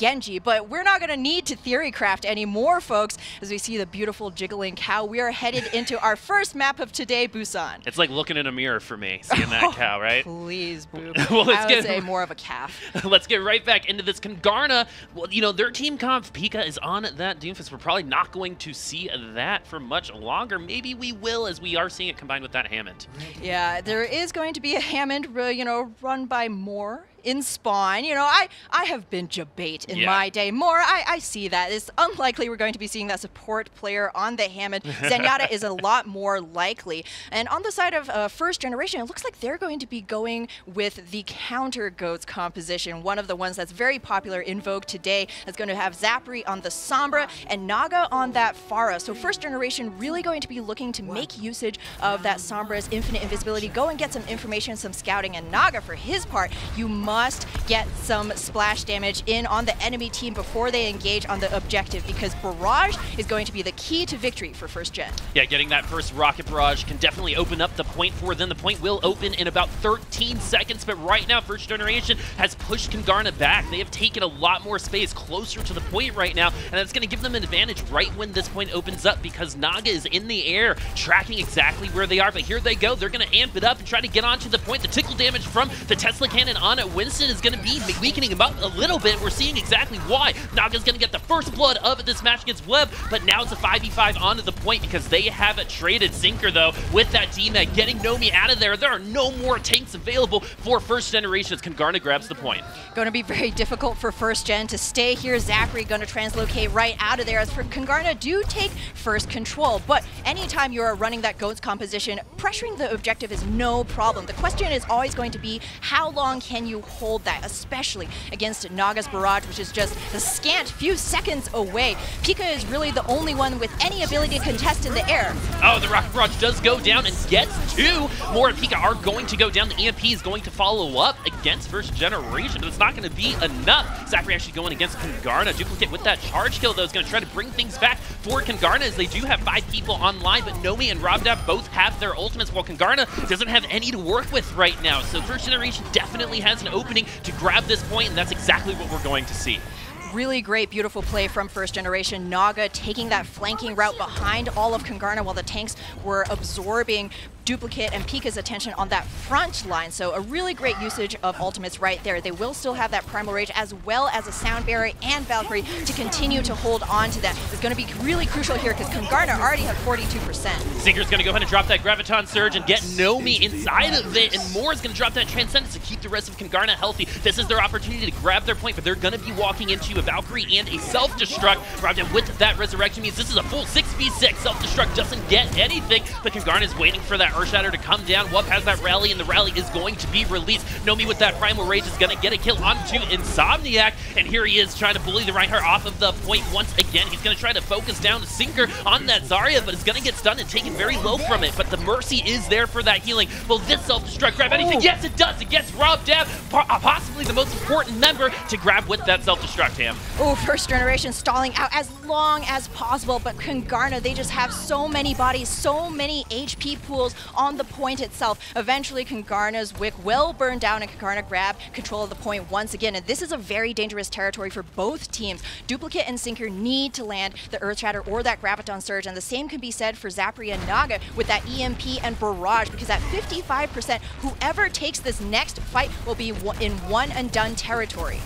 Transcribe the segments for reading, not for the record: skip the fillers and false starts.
Genji, but we're not going to need to theorycraft anymore, folks, as we see the beautiful jiggling cow. We are headed into our first map of today, Busan. It's like looking in a mirror for me, seeing that cow, right? Please, Boop. Well, I would say more of a calf. Let's get right back into this. Kungarna, well, you know, their team comp, Pika, is on that Doomfist. We're probably not going to see that for much longer. Maybe we will, as we are seeing it combined with that Hammond. Yeah, there is going to be a Hammond, you know, run by Moore in spawn. You know, I have been Jabate in my day. More, I see that. It's unlikely we're going to be seeing that support player on the Hammond. Zenyatta is a lot more likely. And on the side of First Generation, it looks like they're going to be going with the counter GOATS composition, one of the ones that's very popular in Vogue today. That's going to have Zafri on the Sombra and Naga on that Pharah. So First Generation really going to be looking to make usage of that Sombra's infinite invisibility, go and get some information, some scouting, and Naga, for his part, you must get some splash damage in on the enemy team before they engage on the objective, because Barrage is going to be the key to victory for First Gen. Yeah, getting that first Rocket Barrage can definitely open up the point for them. The point will open in about 13 seconds, but right now First Generation has pushed Kungarna back. They have taken a lot more space closer to the point right now, and that's going to give them an advantage right when this point opens up, because Naga is in the air, tracking exactly where they are. But here they go. They're going to amp it up and try to get onto the point. The tickle damage from the Tesla Cannon on it. Winston is going to be weakening him up a little bit. We're seeing exactly why. Naga's going to get the first blood of this match against Wub, but now it's a 5v5 onto the point because they have it traded. Sinker, though, with that D.Va, getting Nomi out of there. There are no more tanks available for First Generation as Kungarna grabs the point. Going to be very difficult for First Gen to stay here. Zafri going to translocate right out of there as for Kungarna do take first control, but anytime you're running that GOATS composition, pressuring the objective is no problem. The question is always going to be how long can you hold that, especially against Naga's barrage, which is just a scant few seconds away. Pika is really the only one with any ability to contest in the air. Oh, the rocket barrage does go down and gets two. Moore and Pika are going to go down. The EMP is going to follow up against First Generation, but it's not going to be enough. Zafri actually going against Kungarna. Duplicate with that charge kill, though, is going to try to bring things back for Kungarna, as they do have 5 people online, but Nomi and Rob Dab both have their ultimates, while Kungarna doesn't have any to work with right now. So First Generation definitely has an opening to grab this point, and that's exactly what we're going to see. Really great, beautiful play from First Generation. Naga taking that flanking route behind all of Kungarna while the tanks were absorbing Duplicate and Pika's attention on that front line. So a really great usage of ultimates right there. They will still have that Primal Rage as well as a Sound Barrier and Valkyrie to continue to hold on to that. It's going to be really crucial here because Kungarna already have 42%. Sinker's going to go ahead and drop that Graviton Surge and get Nomi inside of it, and Moore's going to drop that Transcendence to keep the rest of Kungarna healthy. This is their opportunity to grab their point, but they're going to be walking into a Valkyrie and a self-destruct. Rob Dab with that Resurrection means this is a full 6v6. Self-destruct doesn't get anything, but Kungarna is waiting for that Earth Shatter to come down. Wub has that Rally, and the Rally is going to be released. Nomi with that Primal Rage is going to get a kill onto Insomniac, and here he is trying to bully the Reinhardt off of the point once again. He's going to try to focus down Sinker on that Zarya, but it's going to get stunned and taken very low from it, but the Mercy is there for that healing. Will this self-destruct grab anything? Oh. Yes, it does. It gets Rob Dab, possibly the most important member to grab with that self-destruct. Oh, First Generation stalling out as long as possible, but Kungarna, they just have so many bodies, so many HP pools on the point itself. Eventually, Kungarna's wick will burn down, and Kungarna grab control of the point once again. And this is a very dangerous territory for both teams. Duplicate and Sinker need to land the Earth Shatter or that Graviton Surge, and the same can be said for Zafri and Naga with that EMP and Barrage, because at 55%, whoever takes this next fight will be in one and done territory.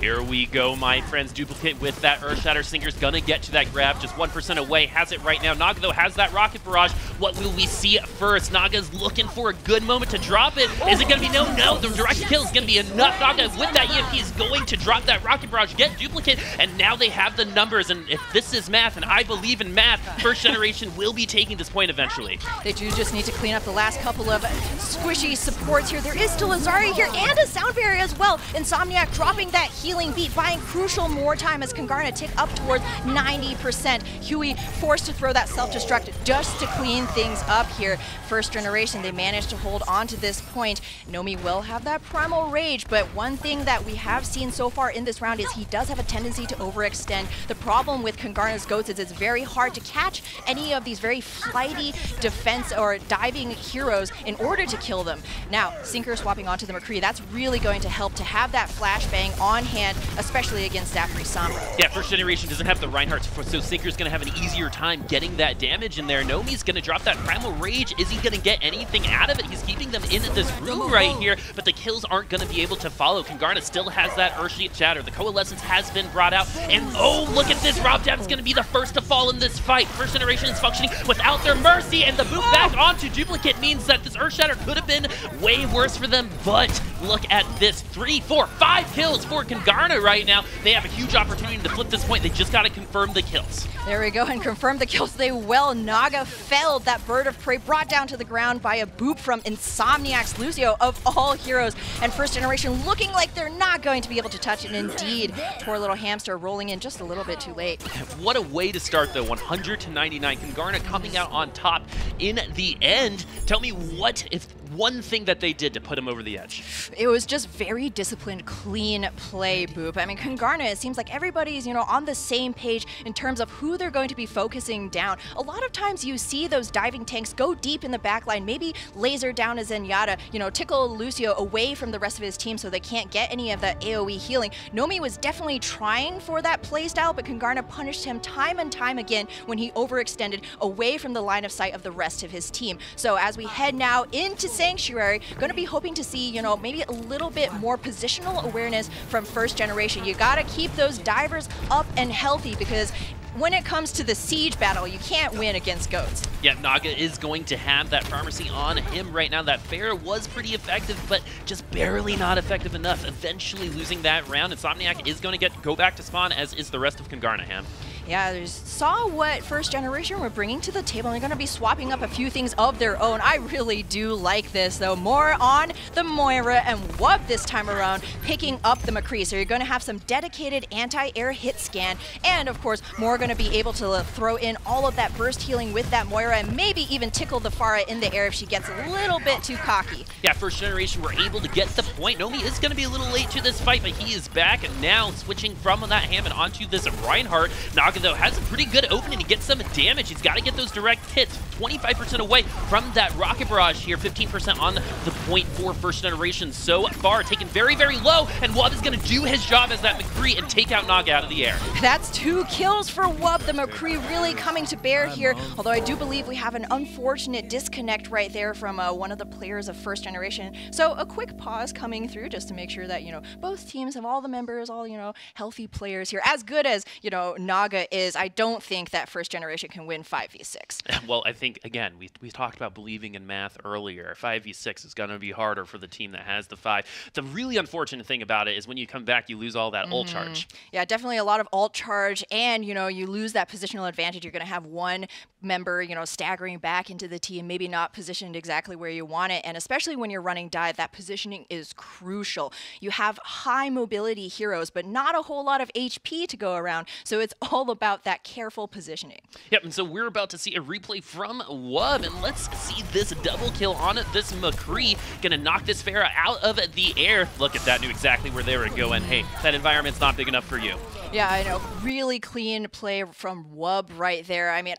Here we go, my friends. Duplicate with that Earth Shatter. Sinker's gonna get to that grab. Just 1% away. Has it right now. Naga, though, has that Rocket Barrage. What will we see first? Naga's looking for a good moment to drop it. Is it gonna be no? No. The direct kill is gonna be enough. Naga with that EMP is going to drop that Rocket Barrage, get Duplicate, and now they have the numbers. And if this is math, and I believe in math, First Generation will be taking this point eventually. They do just need to clean up the last couple of squishy supports here. There is still a Zarya here and a Sound Barrier as well. Insomniac dropping that heat. Healing beat, buying crucial more time as Kungarna tick up towards 90%. Hui forced to throw that self-destruct just to clean things up here. First Generation, they managed to hold on to this point. Nomi will have that Primal Rage, but one thing that we have seen so far in this round is he does have a tendency to overextend. The problem with Kungarna's GOATS is it's very hard to catch any of these very flighty defense or diving heroes in order to kill them. Now, Sinker swapping onto the McCree, that's really going to help to have that flashbang on hand, especially against Zafri Sombra. Yeah, First Generation doesn't have the Reinhardt, so Sinker's going to have an easier time getting that damage in there. Nomi's going to drop that Primal Rage. Is he going to get anything out of it? He's keeping them in this room right here, but the kills aren't going to be able to follow. Kungarna still has that Earth Shatter. The Coalescence has been brought out, and oh, look at this. Rob Dab is going to be the first to fall in this fight. First Generation is functioning without their mercy, and the boot back onto Duplicate means that this Earth Shatter could have been way worse for them, but look at this. 3, 4, 5 kills for Kungarna right now. They have a huge opportunity to flip this point. They just got to confirm the kills. There we go, and confirm the kills they will. Naga felled that bird of prey, brought down to the ground by a boop from Insomniac's Lucio of all heroes, and First Generation looking like they're not going to be able to touch it. Indeed, poor little hamster rolling in just a little bit too late. What a way to start though, 100-99. Kungarna coming out on top in the end. Tell me what, if one thing that they did to put him over the edge. It was just very disciplined, clean play, Boop. I mean, Kungarna, it seems like everybody's, you know, on the same page in terms of who they're going to be focusing down. A lot of times you see those diving tanks go deep in the backline, maybe laser down a Zenyatta, you know, tickle Lucio away from the rest of his team so they can't get any of that AoE healing. Nomi was definitely trying for that playstyle, but Kungarna punished him time and time again when he overextended away from the line of sight of the rest of his team. So as we head now into Sanctuary, going to be hoping to see, you know, maybe a little bit more positional awareness from First Generation. You got to keep those divers up and healthy, because when it comes to the siege battle, you can't win against GOATS. Yeah, Naga is going to have that pharmacy on him right now. That Pharah was pretty effective, but just barely not effective enough, eventually losing that round. Insomniac is going to go back to spawn, as is the rest of Kungarna. Yeah, they saw what First Generation were bringing to the table, and they're going to be swapping up a few things of their own. I really do like this, though. More on the Moira and Wub this time around, picking up the McCree. So you're going to have some dedicated anti-air hit scan, and of course, Moore going to be able to throw in all of that burst healing with that Moira, and maybe even tickle the Pharah in the air if she gets a little bit too cocky. Yeah, First Generation were able to get the point. Nomi is going to be a little late to this fight, but he is back, and now switching from that Hammond onto this Reinhardt. Naga, though, has a pretty good opening to get some damage. He's got to get those direct hits. 25% away from that rocket barrage here. 15% on the point for First Generation so far. Taken very, very low, and Wub is going to do his job as that McCree and take out Naga out of the air. That's 2 kills for Wub. The McCree really coming to bear here, although I do believe we have an unfortunate disconnect right there from one of the players of First Generation. So a quick pause coming through just to make sure that, you know, both teams have all the members, all, you know, healthy players here. As good as, you know, Naga is, I don't think that First Generation can win 5v6. Well, I think, again, we talked about believing in math earlier. 5v6 is going to be harder for the team that has the 5. The really unfortunate thing about it is when you come back, you lose all that alt charge. Yeah, definitely a lot of alt charge, and, you know, you lose that positional advantage. You're going to have one member, you know, staggering back into the team, maybe not positioned exactly where you want it, and especially when you're running dive, that positioning is crucial. You have high mobility heroes, but not a whole lot of HP to go around, so it's all about that careful positioning. Yep, and so we're about to see a replay from Wub, and let's see this double kill on this McCree. Gonna knock this Pharah out of the air. Look at that, knew exactly where they were going. Hey, that environment's not big enough for you. Yeah, I know. Really clean play from Wub right there. I mean,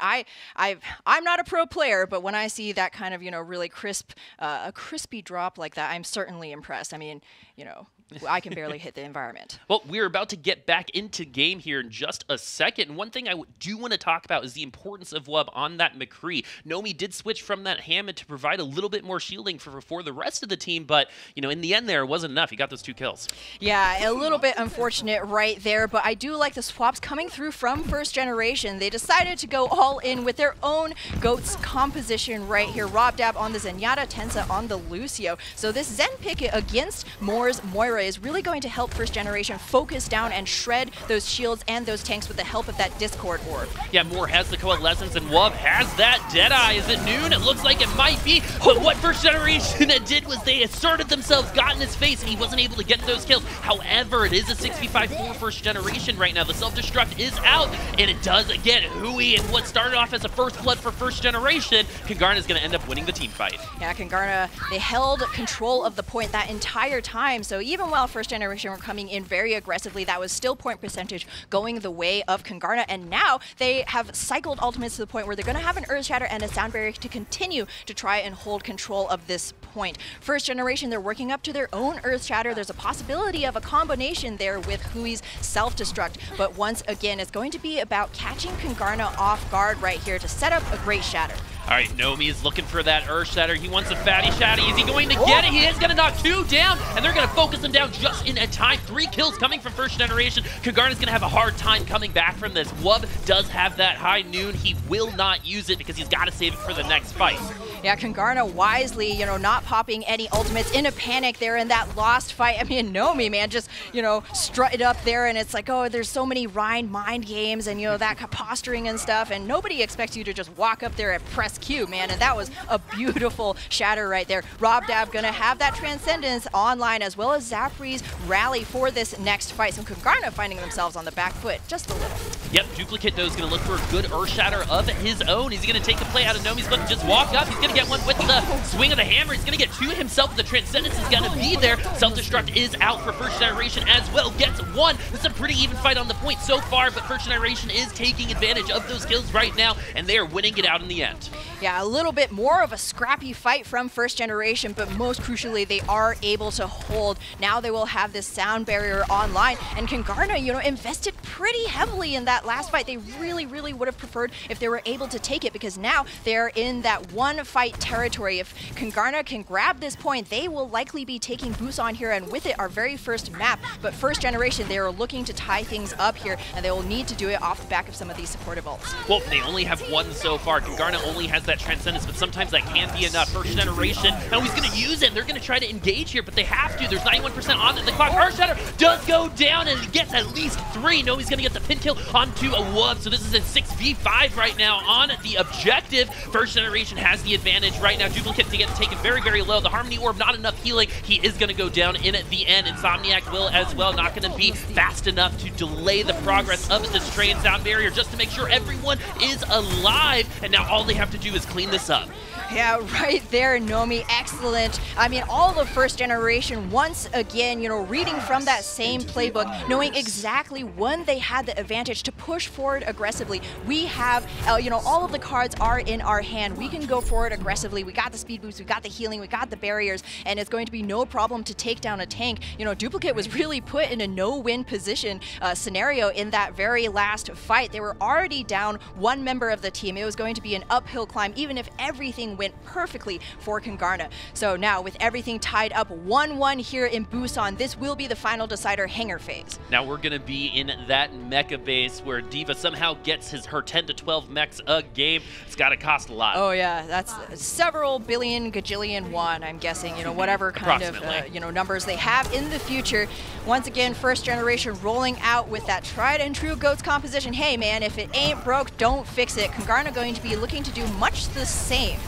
I'm not a pro player, but when I see that kind of, you know, really crisp, a crispy drop like that, I'm certainly impressed. I mean, you know, I can barely hit the environment. Well, we're about to get back into game here in just a second. And one thing I do want to talk about is the importance of Wub on that McCree. Nomi did switch from that Hammond to provide a little bit more shielding for the rest of the team, but, you know, in the end there, it wasn't enough. He got those 2 kills. Yeah, a little bit unfortunate right there, but I do like the swaps coming through from First Generation. They decided to go all in with their own GOATS composition right here. Rob Dab on the Zenyatta, Tensa on the Lucio. So this Zen pick against Moore's Moira Moira is really going to help First Generation focus down and shred those shields and those tanks with the help of that Discord orb. Yeah, Moore has the Coalescence and Wub has that Deadeye. Is it noon? It looks like it might be, but what First Generation did was they asserted themselves, got in his face, and he wasn't able to get those kills. However, it is a 6v5 for First Generation right now. The self-destruct is out, and it does again. Hui and what started off as a first blood for First Generation, Kungarna is going to end up winning the team fight. Yeah, Kungarna, they held control of the point that entire time, so even while First Generation were coming in very aggressively, that was still point percentage going the way of Kungarna, and now they have cycled ultimates to the point where they're going to have an Earth Shatter and a Sound Barrier to continue to try and hold control of this point. First Generation, they're working up to their own Earth Shatter. There's a possibility of a combination there with Hui's self-destruct, but once again, it's going to be about catching Kungarna off guard right here to set up a great shatter. All right, Nomi is looking for that Earth Shatter. He wants a fatty shatty. Is he going to get it? He is going to knock two down, and they're going to focus him down just in a time. 3 kills coming from First Generation. Kungarna's going to have a hard time coming back from this. Wub does have that high noon. He will not use it because he's got to save it for the next fight. Yeah, Kungarna wisely, you know, not popping any ultimates in a panic there in that lost fight. I mean, Nomi, man, just, you know, strutted up there, and it's like, oh, there's so many Rhind mind games and, you know, that posturing and stuff, and nobody expects you to just walk up there and press Q, man, and that was a beautiful shatter right there. Rob Dab gonna have that Transcendence online as well as Zafri's Rally for this next fight. So Kungarna finding themselves on the back foot just a little. Yep, Duplicate though is gonna look for a good Earth Shatter of his own. He's gonna take the play out of Nomi's book and just walk up. He's gonna get one with the swing of the hammer. He's gonna get two himself. The Transcendence is gonna be there. Self-destruct is out for First Generation as well. Gets one. This is a pretty even fight on the point so far, but First Generation is taking advantage of those kills right now, and they are winning it out in the end. Yeah, a little bit more of a scrappy fight from First Generation, but most crucially, they are able to hold. Now they will have this Sound Barrier online, and Kungarna, you know, invested pretty heavily in that last fight. They really, really would have preferred if they were able to take it, because now they're in that one fight territory. If Kungarna can grab this point, they will likely be taking Busan here, and with it, our very first map. But First Generation, they are looking to tie things up here, and they will need to do it off the back of some of these supportive ults. Well, they only have one so far. Kungarna only has that Transcendence, but sometimes that can be enough. First Generation, now he's going to use it. They're going to try to engage here, but they have to. There's 91% on the clock. Earth Shatter does go down, and it gets at least 3. No, he's going to get the pin kill onto a Wub. So this is a 6v5 right now on the objective. First Generation has the advantage right now. Duplicate to get taken very, very low. The Harmony Orb, not enough healing. He is going to go down in the end. Insomniac will as well. Not going to be fast enough to delay the progress of this train. Sound Barrier just to make sure everyone is alive. And now all they have to do is clean this up. Yeah, right there, Nomi, excellent. I mean, all the First Generation, once again, you know, reading from that same playbook, knowing exactly when they had the advantage to push forward aggressively. We have, you know, all of the cards are in our hand. We can go forward aggressively. We got the speed boost, we got the healing, we got the barriers, and it's going to be no problem to take down a tank. You know, Duplicate was really put in a no-win position scenario in that very last fight. They were already down one member of the team. It was going to be an uphill climb, even if everything went perfectly for Kungarna. So now with everything tied up 1-1 here in Busan, this will be the final decider hanger phase. Now we're going to be in that mecha base where D.Va somehow gets her 10 to 12 mechs a game. It's got to cost a lot. Oh yeah, that's several billion gajillion won, I'm guessing, you know, whatever kind of you know, numbers they have in the future. Once again, First Generation rolling out with that tried and true GOATS composition. Hey man, if it ain't broke, don't fix it. Kungarna going to be looking to do much the same.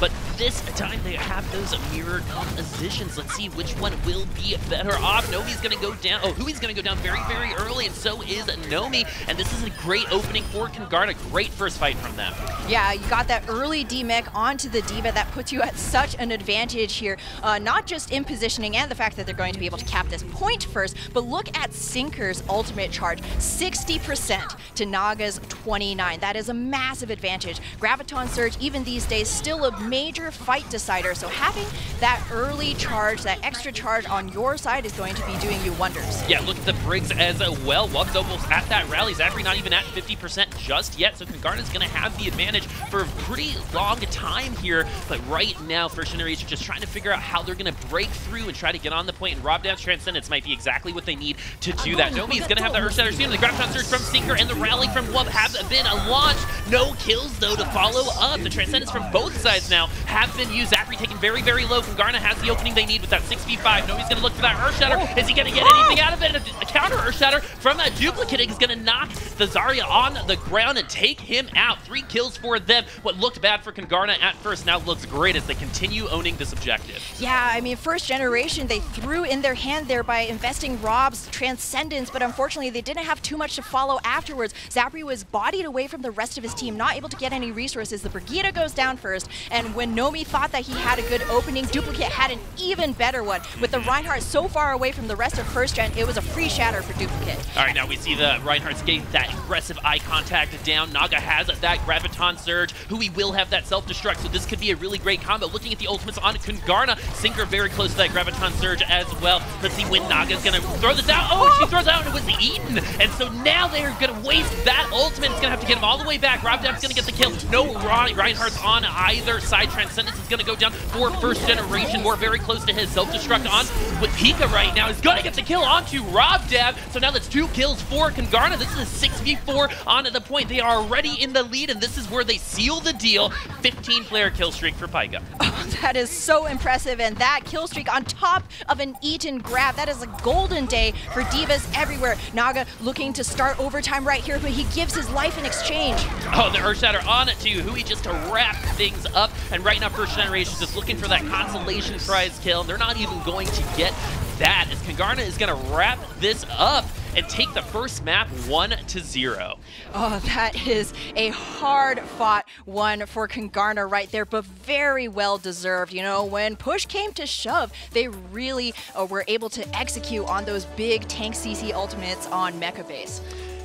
But this time they have those mirrored compositions. Let's see which one will be better off. Nomi's gonna go down. Oh, Hui's gonna go down very, very early, and so is Nomi. And this is a great opening for Kungarna. Great first fight from them. Yeah, you got that early D-Mech onto the D.Va. That puts you at such an advantage here. Not just in positioning and the fact that they're going to be able to cap this point first, but look at Sinker's ultimate charge. 60% to Naga's 29. That is a massive advantage. Graviton Surge, even these days, still a major fight decider, so having that early charge, that extra charge on your side is going to be doing you wonders. Yeah, look at the Briggs as well. Wub's almost at that Rally. Zafri not even at 50% just yet, so Kungarna's going to have the advantage for a pretty long time here, but right now First Generation just trying to figure out how they're going to break through and try to get on the point, and Rob Dab's Transcendence might be exactly what they need to do that. Nomi's going to have the Earth Shatter soon. The Graviton Surge from Sinker and the Rally from Wub have been launched. No kills, though, to follow up. The Transcendence from both sides now has been used. Zafri taken very, very low. Kungarna has the opening they need with that 6v5. Nomi's going to look for that Earth Shatter. Is he going to get anything out of it? A counter Earth Shatter from a Duplicate is going to knock the Zarya on the ground and take him out. 3 kills for them. What looked bad for Kungarna at first now looks great as they continue owning this objective. Yeah, I mean, First Generation, they threw in their hand there by investing Rob's Transcendence, but unfortunately they didn't have too much to follow afterwards. Zafri was bodied away from the rest of his team, not able to get any resources. The Brigida goes down first, and when Nomi thought that he had a good opening, Duplicate had an even better one. With the Reinhardt so far away from the rest of First Gen, it was a free shatter for Duplicate. All right, now we see the Reinhardt's gate, that aggressive eye contact down. Naga has that Graviton Surge. Hui will have that self-destruct, so this could be a really great combo. Looking at the ultimates on Kungarna, Sinker very close to that Graviton Surge as well. Let's see when Naga's gonna throw this out. Oh, she throws out and it was eaten. And so now they're gonna waste that ultimate. It's gonna have to get him all the way back. Rob Dab's gonna get the kill. No Reinhardt's on either side. Transcendence is gonna go down for First Generation. Moore very close to his self-destruct on with Pika right now. He's gonna get the kill onto Rob Dab. So now that's 2 kills for Kungarna. This is a 6v4 on the point. They are already in the lead, and this is where they seal the deal. 15-player kill streak for Pika. Oh, that is so impressive, and that kill streak on top of an eaten grab. That is a golden day for D.Vas everywhere. Naga looking to start overtime right here, but he gives his life in exchange. Oh, the Earth Shatter on it too. Hui just to wrap things up, and right now First Generation just looking for that consolation prize kill. They're not even going to get that, as Kungarna is going to wrap this up and take the first map 1-0. Oh, that is a hard-fought one for Kungarna right there, but very well-deserved. You know, when push came to shove, they really were able to execute on those big tank CC ultimates on Mecha Base.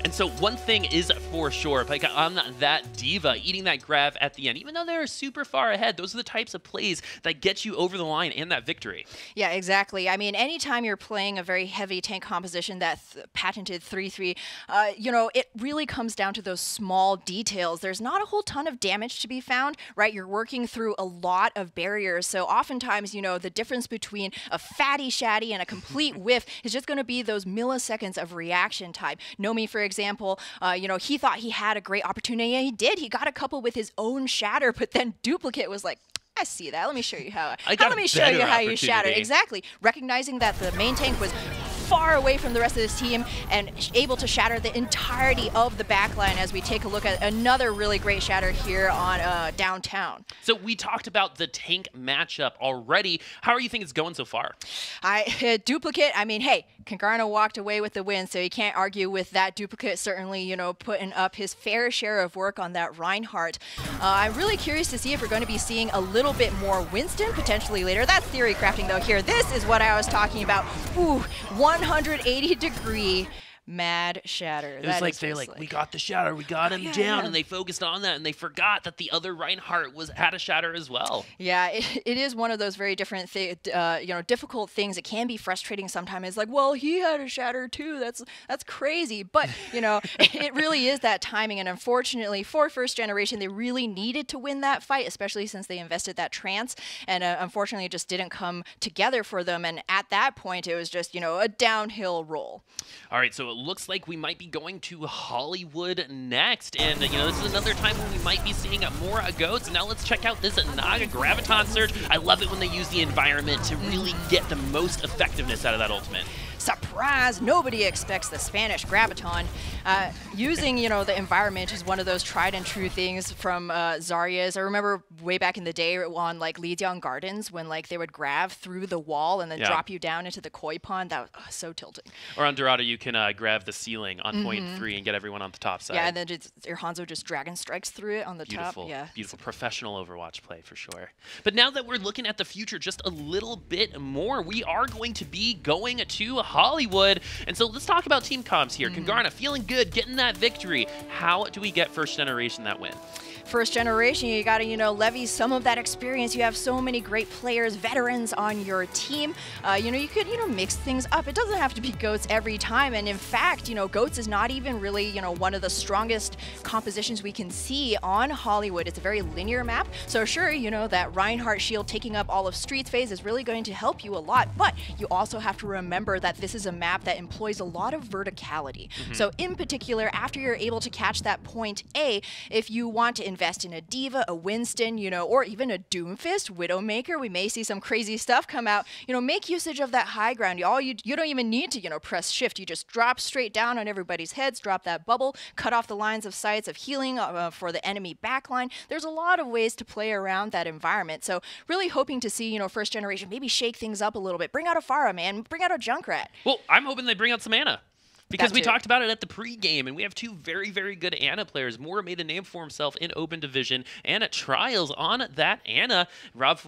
And so one thing is for sure, like on that D.Va eating that grab at the end, even though they're super far ahead, those are the types of plays that get you over the line and that victory. Yeah, exactly. I mean, anytime you're playing a very heavy tank composition, that patented 3-3, you know, it really comes down to those small details. There's not a whole ton of damage to be found, right? You're working through a lot of barriers. So oftentimes, you know, the difference between a fatty shatty and a complete whiff is just going to be those milliseconds of reaction time. Nomi, for example, you know, he thought he had a great opportunity, and he did. He got a couple with his own shatter, but then Duplicate was like, I see that. Let me show you how. Let me show you how you shattered. Exactly. Recognizing that the main tank was far away from the rest of his team and able to shatter the entirety of the backline, as we take a look at another really great shatter here on Downtown. So we talked about the tank matchup already. How do you think it's going so far? Duplicate, I mean, hey, Kungarna walked away with the win, so you can't argue with that. Duplicate certainly, you know, putting up his fair share of work on that Reinhardt. I'm really curious to see if we're going to be seeing a little bit more Winston potentially later. That's theory crafting though here. This is what I was talking about. Ooh, 180-degree mad shatter. It was like they're like, we got the shatter, we got him down, and they focused on that, and they forgot that the other Reinhardt had a shatter as well. Yeah, it is one of those very different, you know, difficult things. It can be frustrating sometimes. It's like, well, he had a shatter too. That's crazy. But you know, it really is that timing. And unfortunately for First Generation, they really needed to win that fight, especially since they invested that trance, and unfortunately, it just didn't come together for them. And at that point, it was just, you know, a downhill roll. All right, so. It looks like we might be going to Hollywood next, and you know, this is another time where we might be seeing more GOATS. Now let's check out this Naga Graviton Surge. I love it when they use the environment to really get the most effectiveness out of that ultimate. Surprise! Nobody expects the Spanish Graviton. Using, you know, the environment is one of those tried and true things from Zarya's. I remember way back in the day on like Lijiang Gardens when like they would grab through the wall and then drop you down into the koi pond. That was so tilting. Or on Dorado, you can grab the ceiling on point 3 and get everyone on the top side. Yeah, and then your Hanzo just dragon strikes through it on the top. Yeah, beautiful professional Overwatch play for sure. But now that we're looking at the future just a little bit more, we are going to be going to Hollywood. And so let's talk about team comms here. Kungarna feeling good, getting that victory. How do we get First Generation that win? First Generation, you got to, you know, levy some of that experience. You have so many great players, veterans on your team. You know, you could, you know, mix things up. It doesn't have to be GOATS every time. And in fact, you know, GOATS is not even really, you know, one of the strongest compositions we can see on Hollywood. It's a very linear map. So sure, you know, that Reinhardt shield taking up all of Street's phase is really going to help you a lot. But you also have to remember that this is a map that employs a lot of verticality. So in particular, after you're able to catch that point A, if you want to invest in a D.Va, a Winston, you know, or even a Doomfist, Widowmaker. We may see some crazy stuff come out. You know, make usage of that high ground. You don't even need to, you know, press shift. You just drop straight down on everybody's heads, drop that bubble, cut off the lines of sights of healing for the enemy backline. There's a lot of ways to play around that environment. So really hoping to see, you know, First Generation maybe shake things up a little bit. Bring out a Pharah, man. Bring out a Junkrat. Well, I'm hoping they bring out some Ana. Because we talked about it at the pregame, and we have two very, very good Ana players. Moore made a name for himself in Open Division, and at Trials on that Ana. Rob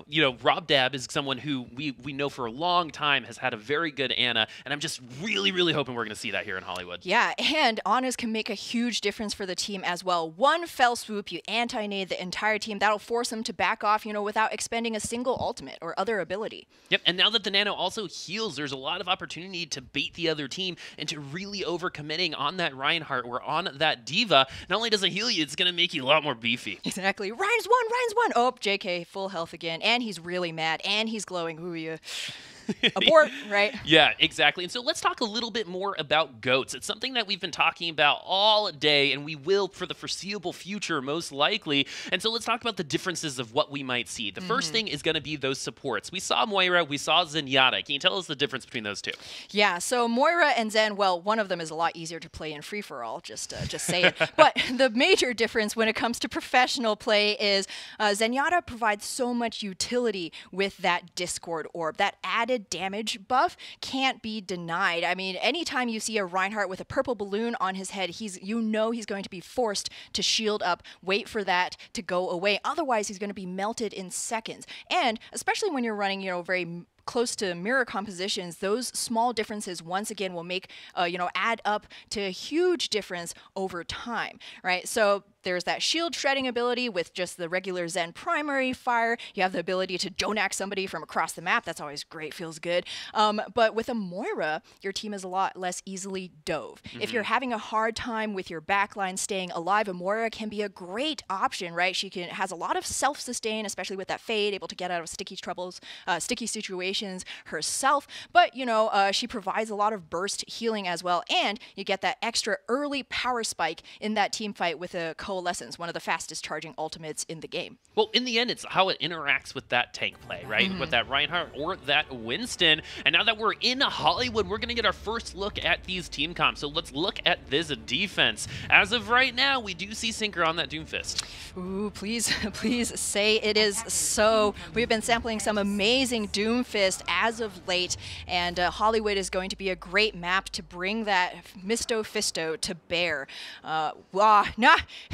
Dab is someone who we know for a long time has had a very good Ana, and I'm just really, really hoping we're going to see that here in Hollywood. Yeah, and Anas can make a huge difference for the team as well. One fell swoop, you anti-nade the entire team. That'll force them to back off, you know, without expending a single ultimate or other ability. Yep, and now that the Nano also heals, there's a lot of opportunity to bait the other team and to really overcommitting on that Reinhardt or on that D.Va. Not only does it heal you, it's going to make you a lot more beefy. Exactly. Rein's one. Oh, JK, full health again. And he's really mad. And he's glowing. Ooh, yeah. Abort, right? Yeah, exactly. And so let's talk a little bit more about GOATS. It's something that we've been talking about all day, and we will for the foreseeable future, most likely. And so let's talk about the differences of what we might see. The first thing is going to be those supports. We saw Moira, we saw Zenyatta. Can you tell us the difference between those two? Yeah, so Moira and Zen, well, one of them is a lot easier to play in free-for-all, just say it. But the major difference when it comes to professional play is Zenyatta provides so much utility with that Discord Orb, that added damage buff can't be denied. I mean, anytime you see a Reinhardt with a purple balloon on his head, he's going to be forced to shield up, wait for that to go away. Otherwise, he's going to be melted in seconds. And especially when you're running, you know, very close to mirror compositions, those small differences once again will make, add up to a huge difference over time, right? So there's that shield shredding ability with just the regular Zen primary fire. You have the ability to Jonak somebody from across the map. That's always great, feels good. But with a Moira, your team is a lot less easily dove. If you're having a hard time with your backline staying alive, a Moira can be a great option, right? She has a lot of self-sustain, especially with that fade, able to get out of sticky situations herself, but you know, she provides a lot of burst healing as well, and you get that extra early power spike in that team fight with a Coalescence, one of the fastest charging ultimates in the game. Well, in the end, it's how it interacts with that tank play, right? With that Reinhardt or that Winston. And now that we're in Hollywood, we're going to get our first look at these team comps. So let's look at this defense. As of right now, we do see Sinker on that Doomfist. Ooh, please, please say it is so. We've been sampling some amazing Doomfist as of late, and Hollywood is going to be a great map to bring that Misto-Fisto to bear.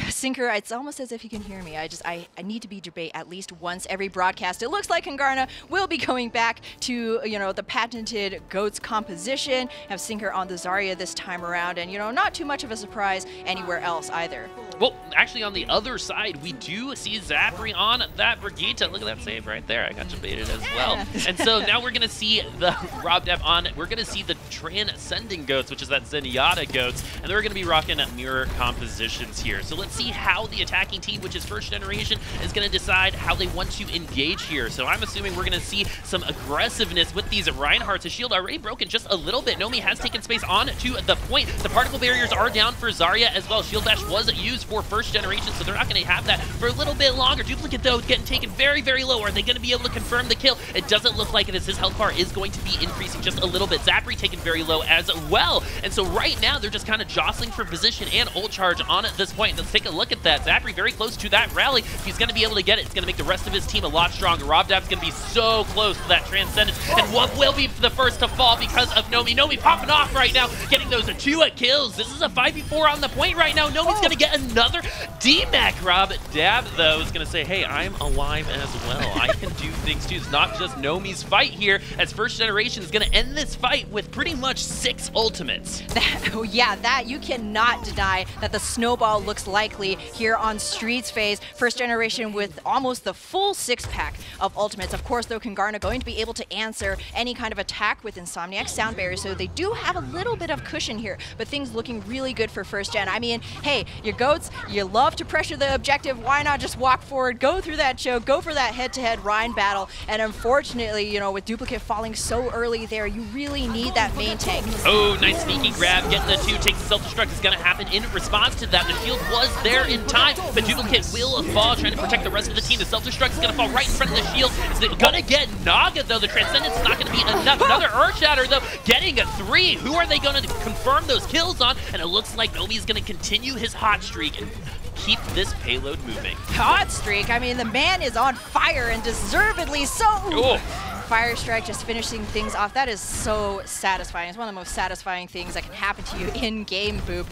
Sinker, it's almost as if you can hear me. I need to be debate at least once every broadcast. It looks like Kungarna will be going back to, you know, the patented GOATS composition, have Sinker on the Zarya this time around, and, you know, not too much of a surprise anywhere else either. Well, actually on the other side, we do see Zafri on that Brigitte. Look at that save right there. I got debated as well. And so now we're going to see the Rob Dab on. We're going to see the Transcending GOATS, which is that Zenyatta GOATS, and they're going to be rocking mirror compositions here. So let's see how the attacking team, which is First Generation, is going to decide how they want to engage here. So I'm assuming we're going to see some aggressiveness with these Reinhardts. The shield already broken just a little bit. Nomi has taken space on to the point. The particle barriers are down for Zarya as well. Shield Bash was used for First Generation, so they're not going to have that for a little bit longer. Duplicate, though, getting taken very, very low. Are they going to be able to confirm the kill? It doesn't look like it is. His health bar is going to be increasing just a little bit. Zafri taken very low as well. And so right now, they're just kind of jostling for position and ult charge on at this point. Let's take a look at that. Zafri very close to that rally. He's going to be able to get it. It's going to make the rest of his team a lot stronger. Rob Dab's going to be so close to that Transcendence. And Wub will be the first to fall because of Nomi. Nomi popping off right now, getting those two kills. This is a 5v4 on the point right now. Nomi's going to get another DMAC. Rob Dab, though, is going to say, hey, I'm alive as well. I can do things too. It's not just Nomi's fight here, as First Generation is going to end this fight with pretty much 6 ultimates. That you cannot deny that the snowball looks likely here on Street's Phase. First Generation with almost the full 6-pack of ultimates. Of course, though, Kungarna going to be able to answer any kind of attack with Insomniac Sound Barrier, so they do have a little bit of cushion here, but things looking really good for First Gen. I mean, hey, your GOATS, you love to pressure the objective. Why not just walk forward, go through that choke, go for that head-to-head Reinhardt end battle. And unfortunately, you know, with Duplicate falling so early there, you really need that main tank. Oh, nice sneaky grab. Getting the two, takes the self-destruct. It's going to happen in response to that. The shield was there in time, but Duplicate will fall, trying to protect the rest of the team. The self-destruct is going to fall right in front of the shield. It's going to get Naga, though. The Transcendence is not going to be enough. Another Earth Shatter, though, getting a 3. Who are they going to confirm those kills on? And it looks like Nomi's going to continue his hot streak and keep this payload moving. Hot streak? I mean, the man is on fire, and deservedly so. Cool. Fire Strike just finishing things off. That is so satisfying. It's one of the most satisfying things that can happen to you in-game, Boop.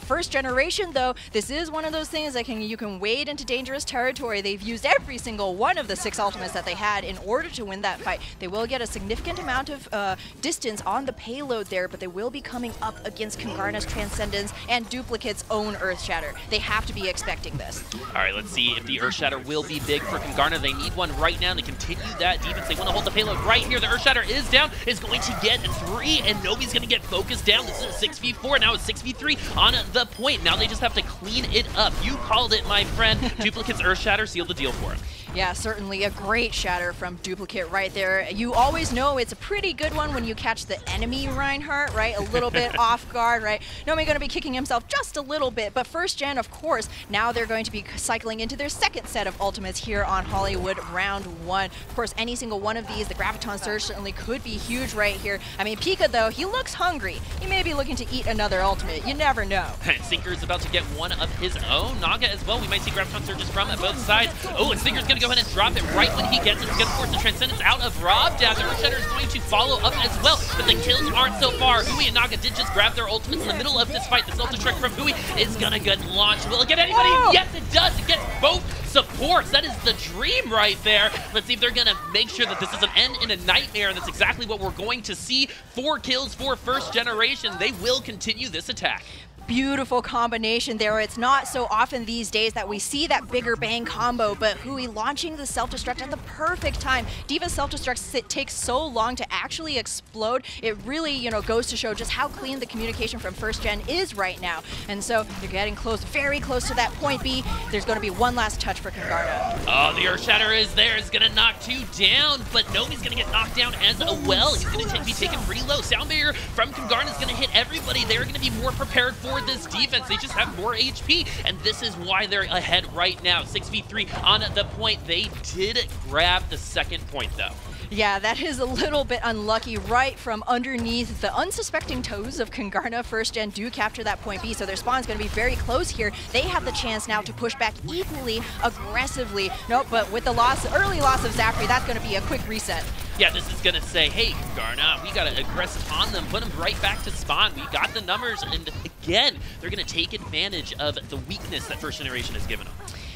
First Generation, though, this is one of those things that you can wade into dangerous territory. They've used every single one of the 6 ultimates that they had in order to win that fight. They will get a significant amount of distance on the payload there, but they will be coming up against Kungarna's Transcendence and Duplicate's own Earth Shatter. They have to be expecting this. All right, let's see if the Earth Shatter will be big for Kungarna. They need one right now to continue that defense. They want to hold the payload. Look, right here, the Earthshatter is down, is going to get 3, and Nomi's going to get focused down. This is a 6v4, now it's 6v3 on the point. Now they just have to clean it up. You called it, my friend. Duplicate's Earthshatter sealed the deal for him. Yeah, certainly a great shatter from Duplicate right there. You always know it's a pretty good one when you catch the enemy Reinhardt, right? A little bit off guard, right? Nomi gonna be kicking himself just a little bit, but First Gen, of course, now they're going to be cycling into their second set of ultimates here on Hollywood round 1. Of course, any single one of these, the Graviton Surge certainly could be huge right here. I mean, Pika, though, he looks hungry. He may be looking to eat another ultimate. You never know. And Sinker is about to get one of his own. Naga as well. We might see Graviton Surges from both sides. Oh, and Sinker's gonna go ahead and drop it right when he gets it. He's going to force the Transcendence out of Rob Dab. The Earth Shatter is going to follow up as well, but the kills aren't so far. Hui and Naga did just grab their ultimates in the middle of this fight. The self-destruct from Hui is going to get launched. Will it get anybody? Oh! Yes, it does. It gets both supports. That is the dream right there. Let's see if they're going to make sure that this is an end in a nightmare, and that's exactly what we're going to see. 4 kills for First Generation. They will continue this attack. Beautiful combination there. It's not so often these days that we see that bigger bang combo, but Hui launching the self-destruct at the perfect time. D.Va's self-destruct takes so long to actually explode. It really, you know, goes to show just how clean the communication from First Gen is right now. And so they're getting close, very close to that point B. There's going to be one last touch for Kungarna. Oh, the Earth Shatter is there. It's going to knock 2 down, but Nomi's going to get knocked down as well. He's going to be taken pretty low. Sound Barrier from Kungarna is going to hit everybody. They're going to be more prepared for this defense. They just have more HP, and this is why they're ahead right now. 6v3 on the point. They did grab the second point, though. Yeah, that is a little bit unlucky. Right from underneath the unsuspecting toes of Kungarna, First Gen do capture that point B, so their spawn's going to be very close here. They have the chance now to push back equally aggressively. Nope, but with the loss, early loss of Zafri, that's going to be a quick reset. Yeah, this is going to say, hey, Kungarna, we got to aggressive on them, put them right back to spawn. We got the numbers, and again, they're going to take advantage of the weakness that First Generation has given them.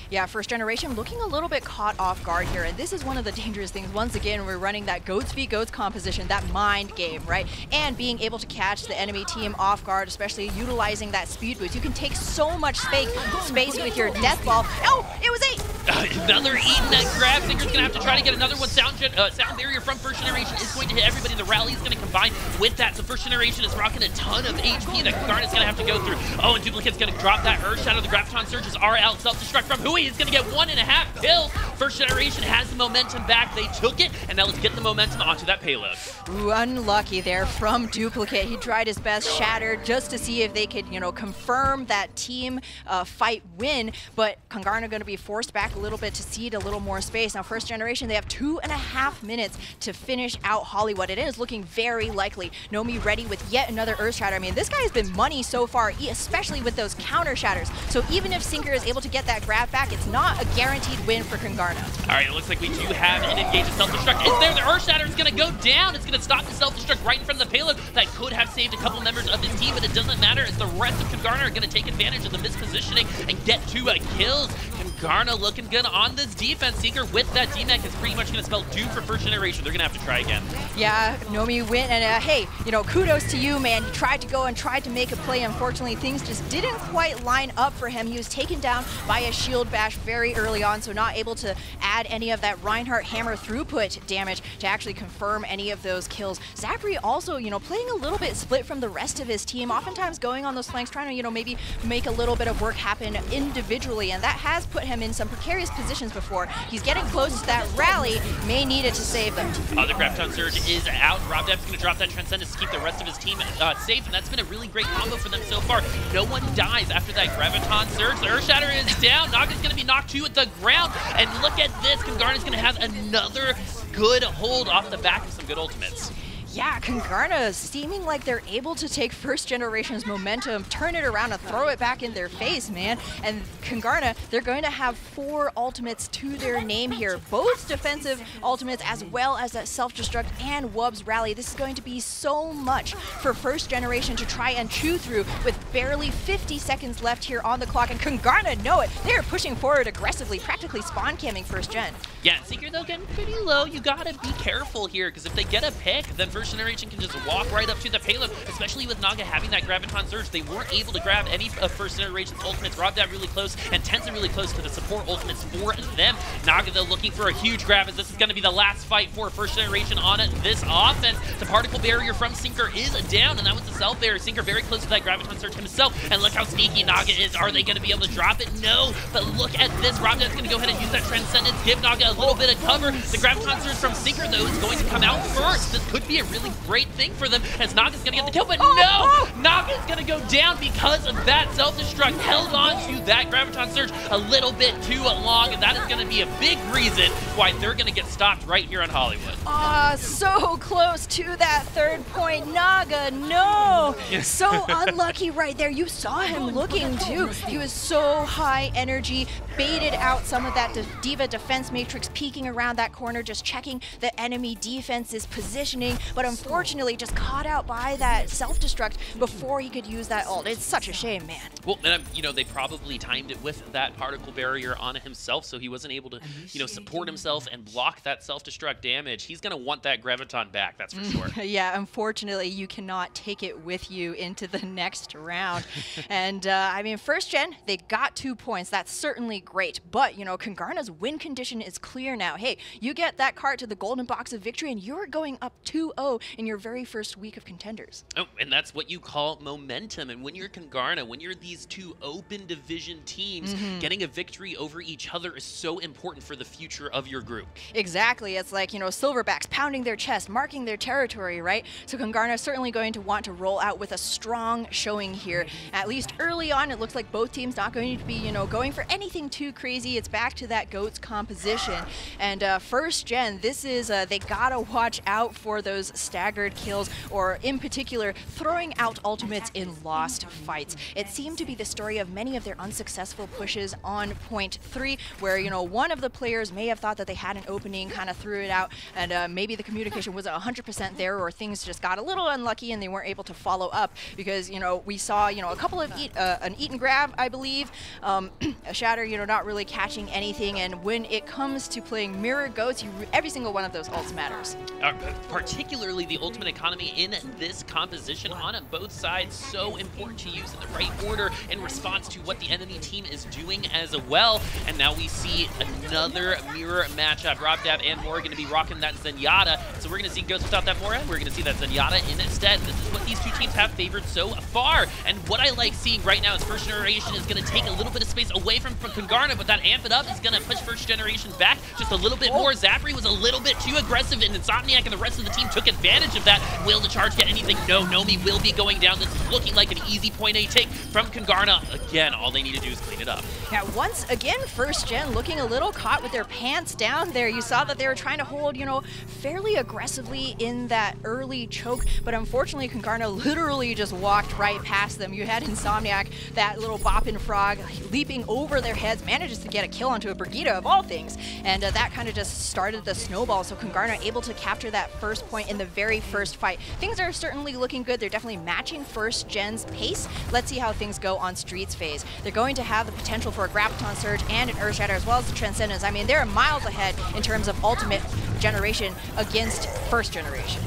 Yeah, First Generation looking a little bit caught off guard here, and this is one of the dangerous things. Once again, we're running that GOATS v GOATS composition, that mind game, right? And being able to catch the enemy team off guard, especially utilizing that speed boost. You can take so much space with your death ball. Oh, it was 8! Another eating that grab. Sinker's going to have to try to get another one. Sound Barrier from First Generation is going to hit everybody. The Rally is going to combine with that. So First Generation is rocking a ton of HP that Kungarna's going to have to go through. Oh, and Duplicate's going to drop that Earth Shatter. The Graviton Surges are out. Self-destruct from Hui is going to get 1.5 kills. First Generation has the momentum back. They took it, and now let's get the momentum onto that payload. Ooh, unlucky there from Duplicate. He tried his best, shattered, just to see if they could, you know, confirm that team fight win. But Kungarna going to be forced back a little bit to cede a little more space. Now, First Generation, they have 2.5 minutes to finish out Hollywood. It is looking very likely. Nomi ready with yet another Earth Shatter. I mean, this guy has been money so far, especially with those counter shatters. So even if Sinker is able to get that grab back, it's not a guaranteed win for Kungarna. All right, it looks like we do have an engaged self-destruct. It's there. The Earth Shatter is going to go down. It's going to stop the self-destruct right in front of the payload. That could have saved a couple members of his team, but it doesn't matter as the rest of Kungarna are going to take advantage of the mispositioning and get 2 kills. Kungarna looking good on this defense. Seeker with that D-Mac is pretty much going to spell doom for First Generation. They're going to have to try again. Yeah, Nomi went, and hey, you know, kudos to you, man. He tried to go and tried to make a play. Unfortunately, things just didn't quite line up for him. He was taken down by a shield bash very early on, so not able to add any of that Reinhardt hammer throughput damage to actually confirm any of those kills. Zafri also, you know, playing a little bit split from the rest of his team, oftentimes going on those flanks, trying to, you know, maybe make a little bit of work happen individually, and that has put him him in some precarious positions before. He's getting close to that rally. May need it to save them. The Graviton Surge is out. Rob Dab's going to drop that Transcendence to keep the rest of his team safe, and that's been a really great combo for them so far. No one dies after that Graviton Surge. The Earth Shatter is down. Naga's going to be knocked to the ground, and look at this. Kungarna's going to have another good hold off the back of some good ultimates. Yeah, Kungarna seeming like they're able to take First Generation's momentum, turn it around and throw it back in their face, man. And Kungarna, they're going to have 4 ultimates to their name here. Both defensive ultimates as well as that self-destruct and Wub's rally. This is going to be so much for First Generation to try and chew through with barely 50 seconds left here on the clock. And Kungarna know it. They're pushing forward aggressively, practically spawn camming First Gen. Yeah, Sinker though getting pretty low. You gotta be careful here, because if they get a pick, then First Generation can just walk right up to the payload, especially with Naga having that Graviton Surge. They weren't able to grab any of First Generation's ultimates. Rob Dab really close, and Tenzin really close to the support ultimates for them. Naga, though, looking for a huge grab, as this is going to be the last fight for First Generation on this offense. The Particle Barrier from Sinker is down, and that was the Self Barrier. Sinker very close to that Graviton Surge himself, and look how sneaky Naga is. Are they going to be able to drop it? No, but look at this. Rob Dab's going to go ahead and use that Transcendence, give Naga a little bit of cover. The Graviton Surge from Sinker, though, is going to come out first. This could be a really great thing for them, as Naga's gonna get the kill, but no! Naga's gonna go down because of that self-destruct. Held on to that Graviton Surge a little bit too long, and that is gonna be a big reason why they're gonna get stopped right here on Hollywood. So close to that third point. Naga, no! So unlucky right there. You saw him looking too. He was so high energy, baited out some of that D.Va defense matrix, peeking around that corner, just checking the enemy defense's positioning, but unfortunately just caught out by that self-destruct before he could use that ult. It's such a shame, man. Well, and you know, they probably timed it with that Particle Barrier on himself, so he wasn't able to, you know, support himself and block that self-destruct damage. He's gonna want that Graviton back, that's for sure. Yeah, unfortunately, you cannot take it with you into the next round. And I mean, First Gen, they got 2 points. That's certainly great, but you know, Kungarna's win condition is clear now. Hey, you get that cart to the golden box of victory, and you're going up 2-0 in your very first week of contenders. Oh, and that's what you call momentum. And when you're Kungarna, when you're these two open division teams, getting a victory over each other is so important for the future of your group. Exactly. It's like, you know, Silverbacks pounding their chest, marking their territory, right? So Kungarna is certainly going to want to roll out with a strong showing here. At least early on, it looks like both teams not going to be, you know, going for anything too crazy. It's back to that GOATS composition. And First Gen, this is, they gotta watch out for those staggered kills, or in particular, throwing out ultimates in lost fights. It seemed to be the story of many of their unsuccessful pushes on point 3, where, you know, one of the players may have thought that they had an opening, kind of threw it out, and maybe the communication wasn't 100% there, or things just got a little unlucky and they weren't able to follow up, because, you know, we saw, you know, a couple of an eat and grab, I believe, a Shatter, you know, not really catching anything. And when it comes to playing mirror GOATS, every single one of those ults matters. Particularly the ultimate economy in this composition on both sides, so important to use in the right order in response to what the enemy team is doing as well. And now we see another mirror matchup. Rob Dab and Moore are going to be rocking that Zenyatta, so we're going to see Ghost without that Moira, and we're going to see that Zenyatta in instead. This is what these two teams have favored so far, and what I like seeing right now is First Generation is going to take a little bit of space away from Kungarna, but that amp it up is going to push First Generation back just a little bit more. Zafri was a little bit too aggressive, and Insomniac and the rest of the team took advantage of that. Will the charge get anything? No, Nomi will be going down. This is looking like an easy point A take from Kungarna. Again, all they need to do is clean it up. Yeah, once again, First Gen looking a little caught with their pants down there. You saw that they were trying to hold, you know, fairly aggressively in that early choke, but unfortunately, Kungarna literally just walked right past them. You had Insomniac, that little bopping frog, leaping over their heads, manages to get a kill onto a Brigida of all things, and that kind of just started the snowball, so Kungarna able to capture that first point in the very first fight. Things are certainly looking good. They're definitely matching First Gen's pace. Let's see how things go on Streets phase. They're going to have the potential for a Graviton Surge and an Earth Shatter, as well as the Transcendence. I mean, they're miles ahead in terms of ultimate generation against First Generation.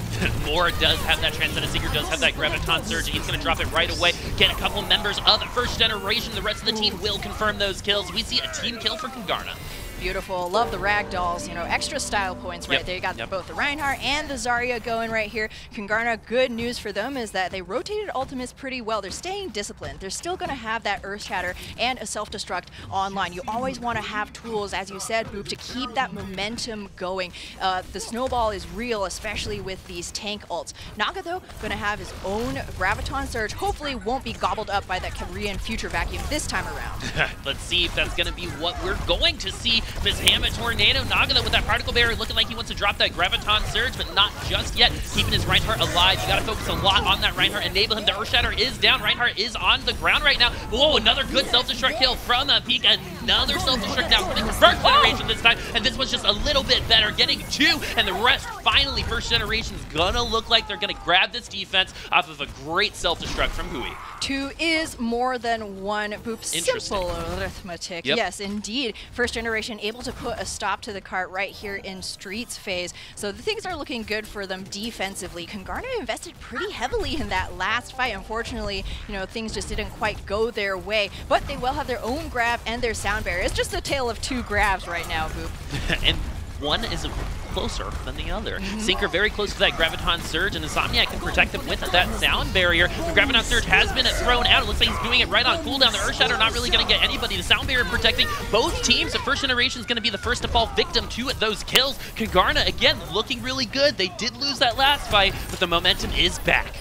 Moore does have that Transcendence. Seeker does have that Graviton Surge. He's going to drop it right away. Get a couple members of First Generation. The rest of the team will confirm those kills. We see a team kill for Kungarna. beautiful. Love the ragdolls, you know, extra style points right there. You got both the Reinhardt and the Zarya going right here. Kungarna, good news for them is that they rotated ultimates pretty well. They're staying disciplined. They're still going to have that Earth Shatter and a self-destruct online. You always want to have tools, as you said, Boop, to keep that momentum going. The snowball is real, especially with these tank ults. Naga, though, going to have his own Graviton Surge. Hopefully won't be gobbled up by that Korean future vacuum this time around. Let's see if that's going to be what we're going to see. Miss Hammond Tornado, Naga with that Particle Barrier looking like he wants to drop that Graviton Surge, but not just yet. Keeping his Reinhardt alive. You got to focus a lot on that Reinhardt. Enable him. The Earth Shatter is down. Reinhardt is on the ground right now. Whoa, another good self-destruct kill from Pika. Another self-destruct now from the First Generation this time, and this one's just a little bit better. Getting two, and the rest finally First Generation's gonna look like they're gonna grab this defense off of a great self-destruct from Hui. Two is more than one, Boop. Simple arithmetic. Yes, indeed. First Generation able to put a stop to the cart right here in Streets phase. So the things are looking good for them defensively. Kungarna invested pretty heavily in that last fight. Unfortunately, you know, things just didn't quite go their way, but they will have their own grab and their Sound Barrier. It's just a tale of two grabs right now, Boop. And one is closer than the other. Sinker very close to that Graviton Surge, and Insomniac can protect them with that Sound Barrier. The Graviton Surge has been thrown out. It looks like he's doing it right on cooldown. The Earth Shatter not really going to get anybody. The Sound Barrier protecting both teams. The First Generation is going to be the first to fall victim to those kills. Kungarna, again, looking really good. They did lose that last fight, but the momentum is back.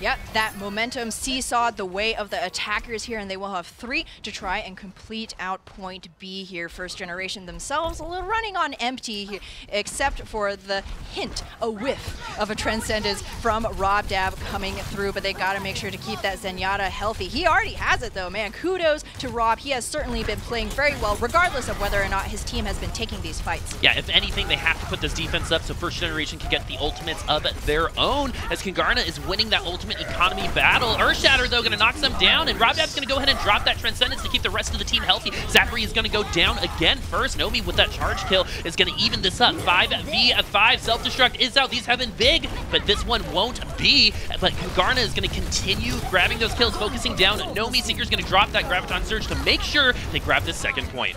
Yep, that momentum seesawed the way of the attackers here, and they will have three to try and complete out point B here. First Generation themselves a little running on empty here, except for the hint, a whiff of a Transcendence from Rob Dab coming through, but they got to make sure to keep that Zenyatta healthy. He already has it, though, man. Kudos to Rob. He has certainly been playing very well, regardless of whether or not his team has been taking these fights. Yeah, if anything, they have to put this defense up so First Generation can get the ultimates of their own, as Kungarna is winning that ultimate economy battle. Earthshatter, though, gonna knock some down, and Rob Dab's gonna go ahead and drop that Transcendence to keep the rest of the team healthy. Zafri is gonna go down again first. Nomi with that charge kill is gonna even this up. 5v5. Self-destruct is out. These have been big, but this one won't be. But Kungarna is gonna continue grabbing those kills, focusing down. Nomi, Sinker's gonna drop that Graviton Surge to make sure they grab this second point.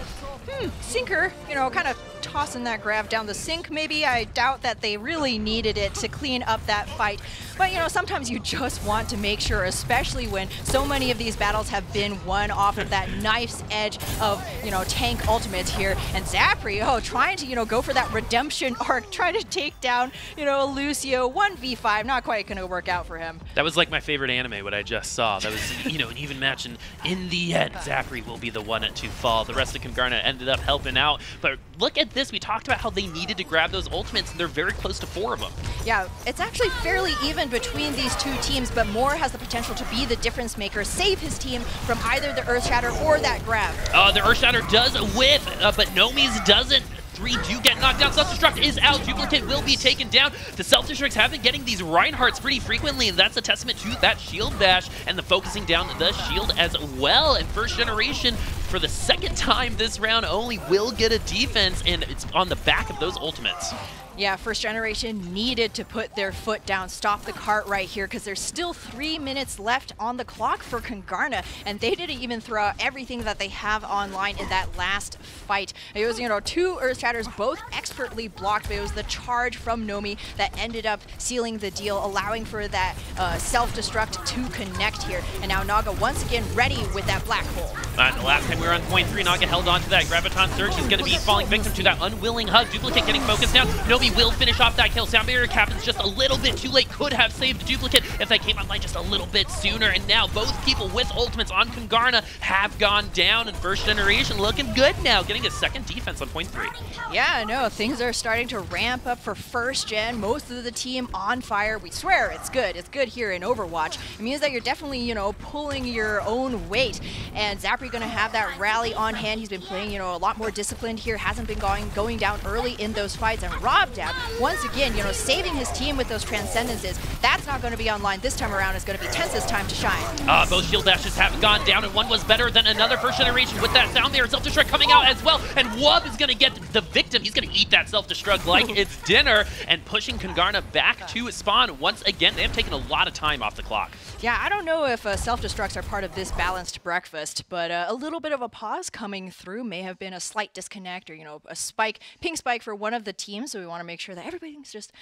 Sinker, you know, kind of tossing that grab down the sink maybe. I doubt that they really needed it to clean up that fight. But, you know, sometimes you just want to make sure, especially when so many of these battles have been won off of that knife's edge of, you know, tank ultimates here. And Zafri, oh, trying to, you know, go for that redemption arc, trying to take down, you know, Lucio. 1v5, not quite going to work out for him. That was like my favorite anime, what I just saw. That was, you know, an even match. And in the end, Zafri will be the one to fall. The rest of Kungarna ended up helping out. But look at this. We talked about how they needed to grab those ultimates, and they're very close to four of them. Yeah, it's actually fairly even between these two teams, but Moore has the potential to be the difference maker, save his team from either the Earth Shatter or that grab. The Earth Shatter does whiff, but Nomi's doesn't. Three do get knocked down. Self-destruct is out. Duplicate will be taken down. The self-destructs have been getting these Reinhardts pretty frequently, and that's a testament to that shield bash and the focusing down the shield as well. And First Generation, for the second time this round, only will get a defense, and it's on the back of those ultimates. Yeah, First Generation needed to put their foot down, stop the cart right here, because there's still 3 minutes left on the clock for Kungarna, and they didn't even throw out everything that they have online in that last fight. It was, you know, two Earth Shatters, both expertly blocked, but it was the charge from Nomi that ended up sealing the deal, allowing for that self-destruct to connect here. And now Naga once again ready with that black hole. The last time we were on point three, Naga held on to that Graviton Surge. He's going to be falling victim to that unwilling hug. Duplicate getting focused down. Nomi will finish off that kill. Sound Barrier happens just a little bit too late. Could have saved the Duplicate if that came online just a little bit sooner. And now both people with ultimates on Kungarna have gone down, and First Generation looking good now, getting a second defense on point three. Yeah, no, things are starting to ramp up for First Gen. Most of the team on fire. We swear it's good. It's good here in Overwatch. It means that you're definitely, you know, pulling your own weight. And Zafri going to have that rally on hand. He's been playing, you know, a lot more disciplined here. Hasn't been going down early in those fights. And Rob Dab, once again, you know, saving his team with those Transcendences. That's not going to be online this time around. It's going to be Tense's time to shine. Both shield dashes have gone down, and one was better than another. First Generation with that Sound Barrier, self-destruct coming out as well, and Wub is going to get the victim. He's going to eat that self-destruct like it's dinner, and pushing Kungarna back to spawn once again. They have taken a lot of time off the clock. Yeah, I don't know if self-destructs are part of this balanced breakfast, but a little bit of of a pause coming through may have been a slight disconnect or, you know, a spike, ping spike for one of the teams. So we want to make sure that everything's just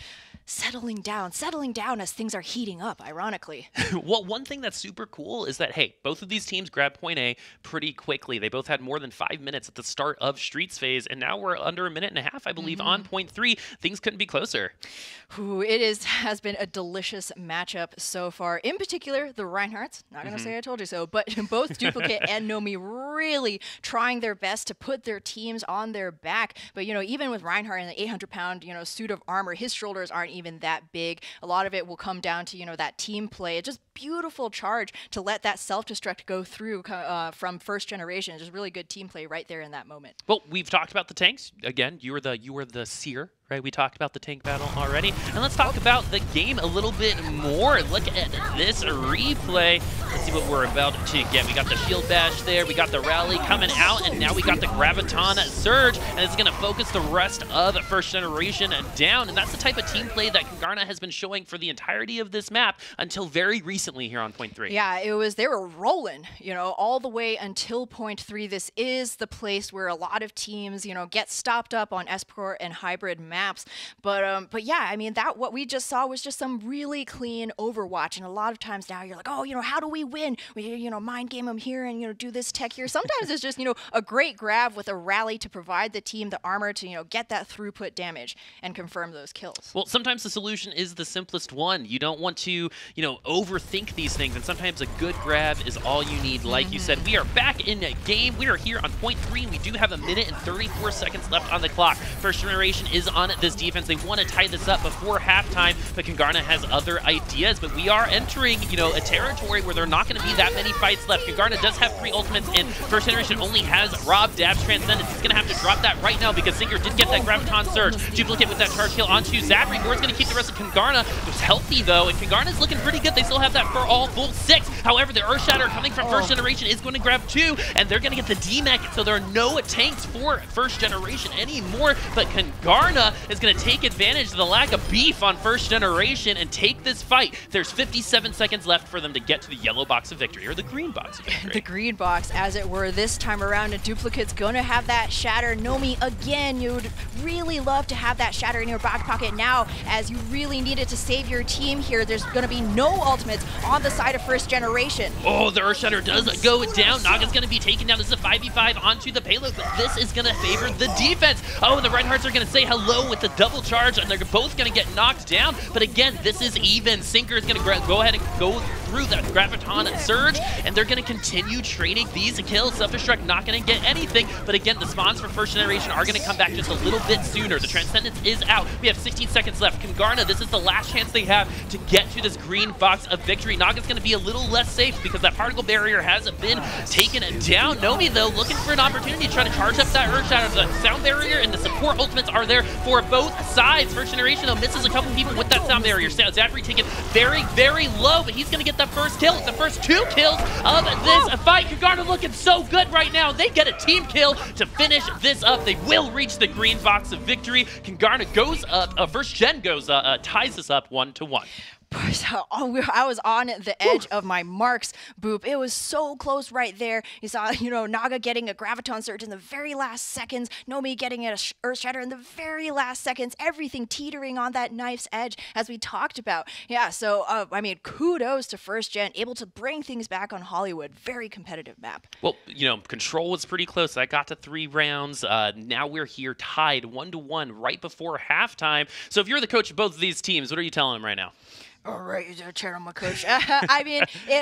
settling down as things are heating up, ironically. Well, one thing that's super cool is that, hey, both of these teams grabbed point A pretty quickly. They both had more than 5 minutes at the start of Streets phase, and now we're under a minute and a half, I believe, on point three. Things couldn't be closer. Ooh, it has been a delicious matchup so far. In particular, the Reinhardts, not going to say I told you so, but both Duplicate and Nomi really trying their best to put their teams on their back. But, you know, even with Reinhardt and the 800-pound, you know, suit of armor, his shoulders aren't even that big. A lot of it will come down to, you know, that team play. It's just beautiful charge to let that self-destruct go through from First Generation. Just really good team play right there in that moment. Well, we've talked about the tanks. Again, you were the seer, right? We talked about the tank battle already. And let's talk about the game a little bit more. Look at this replay. Let's see what we're about to get. We got the shield bash there. We got the rally coming out. And now we got the Graviton Surge. And it's going to focus the rest of First Generation down. And that's the type of team play that Kungarna has been showing for the entirety of this map until very recently here on point three. Yeah, it was, they were rolling, you know, all the way until point three. This is the place where a lot of teams, you know, get stopped up on S-Core and hybrid maps. But yeah, I mean, that what we just saw was just some really clean Overwatch. And a lot of times now you're like, oh, you know, how do we win? We, you know, mind game them here and, you know, do this tech here. Sometimes it's just, you know, a great grab with a rally to provide the team the armor to, you know, get that throughput damage and confirm those kills. Well, sometimes the solution is the simplest one. You don't want to, you know, overthink these things. And sometimes a good grab is all you need. Like you said, we are back in a game. We are here on point three. We do have a minute and 34 seconds left on the clock. First Generation is on this defense. They want to tie this up before halftime, but Kungarna has other ideas. But we are entering, you know, a territory where there are not going to be that many fights left. Kungarna does have three ultimates, and First Generation only has Rob Dab's Transcendence. He's going to have to drop that right now because Sinker did get that Graviton Surge. Duplicate with that charge kill onto Zafri. Moore's going to keep the rest of Kungarna. It's healthy, though, and Kungarna's looking pretty good. They still have that for all full six. However, the Earth Shatter coming from First Generation is going to grab two, and they're going to get the D-Mech, so there are no tanks for First Generation anymore, but Kungarna is going to take advantage of the lack of beef on First Generation and take this fight. There's 57 seconds left for them to get to the yellow box of victory, or the green box of victory. The green box, as it were, this time around. And Duplicate's going to have that shatter. Nomi, again, you would really love to have that shatter in your back pocket now, as you really need it to save your team here. There's going to be no ultimates on the side of First Generation. Oh, the Earth Shatter does go down. Naga's going to be taken down. This is a 5v5 onto the payload, but this is going to favor the defense. Oh, and the Reinhardts are going to say hello with the double charge, and they're both going to get knocked down. But again, this is even. Sinker is going to go ahead and go through that Graviton Surge, and they're going to continue trading these kills. Self-destruct not going to get anything, but again, the spawns for First Generation are going to come back just a little bit sooner. The Transcendence is out. We have 16 seconds left. Kungarna, this is the last chance they have to get to this green box of victory. Naga's going to be a little less safe because that particle barrier hasn't been taken down. Nomi, though, looking for an opportunity to try to charge up that Earth Shatter. The sound barrier and the support ultimates are there for both sides. First Generation, though, misses a couple people with that sound barrier. Zafri taken very, very low, but he's going to get that first kill. It's the first two kills of this fight. Kungarna looking so good right now. They get a team kill to finish this up. They will reach the green box of victory. Kungarna goes up, First Gen goes up, ties us up 1-1. I was on the edge of my marks, Boop. It was so close right there. You saw, you know, Naga getting a Graviton Surge in the very last seconds. Nomi getting an Earth Shatter in the very last seconds. Everything teetering on that knife's edge, as we talked about. Yeah, so, I mean, kudos to First Gen, able to bring things back on Hollywood. Very competitive map. Well, you know, control was pretty close. That got to 3 rounds. Now we're here tied 1-1 right before halftime. So if you're the coach of both of these teams, what are you telling them right now? All right, chair on my coach. I mean,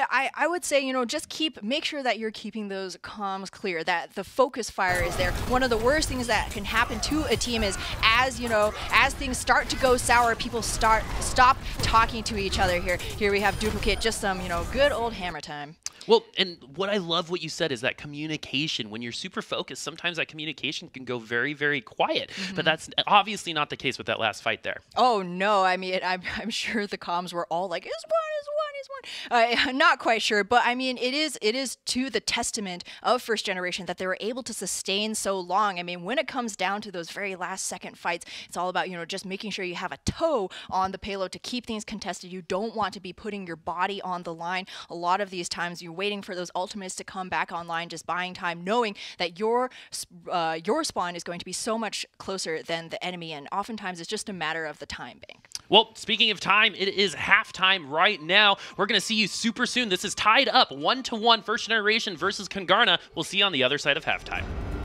I would say, you know, just make sure that you're keeping those comms clear, that the focus fire is there. One of the worst things that can happen to a team is, as you know, as things start to go sour, people stop talking to each other here. Here we have Duplicate, just some, you know, good old hammer time. Well, and what I love what you said is that communication. When you're super focused, sometimes that communication can go very, very quiet. But that's obviously not the case with that last fight there. Oh, no. I mean, I'm sure the comms were all like, it's one, it's one, it's Chinese one? Not quite sure, but I mean, it is to the testament of First Generation that they were able to sustain so long. I mean, when it comes down to those very last second fights, it's all about, you know, just making sure you have a toe on the payload to keep things contested. You don't want to be putting your body on the line. A lot of these times you're waiting for those ultimates to come back online, just buying time, knowing that your spawn is going to be so much closer than the enemy, and oftentimes it's just a matter of the time bank. Well, speaking of time, it is halftime right now. We're going to see you super soon. This is tied up 1-1, First Generation versus Kungarna. We'll see you on the other side of halftime.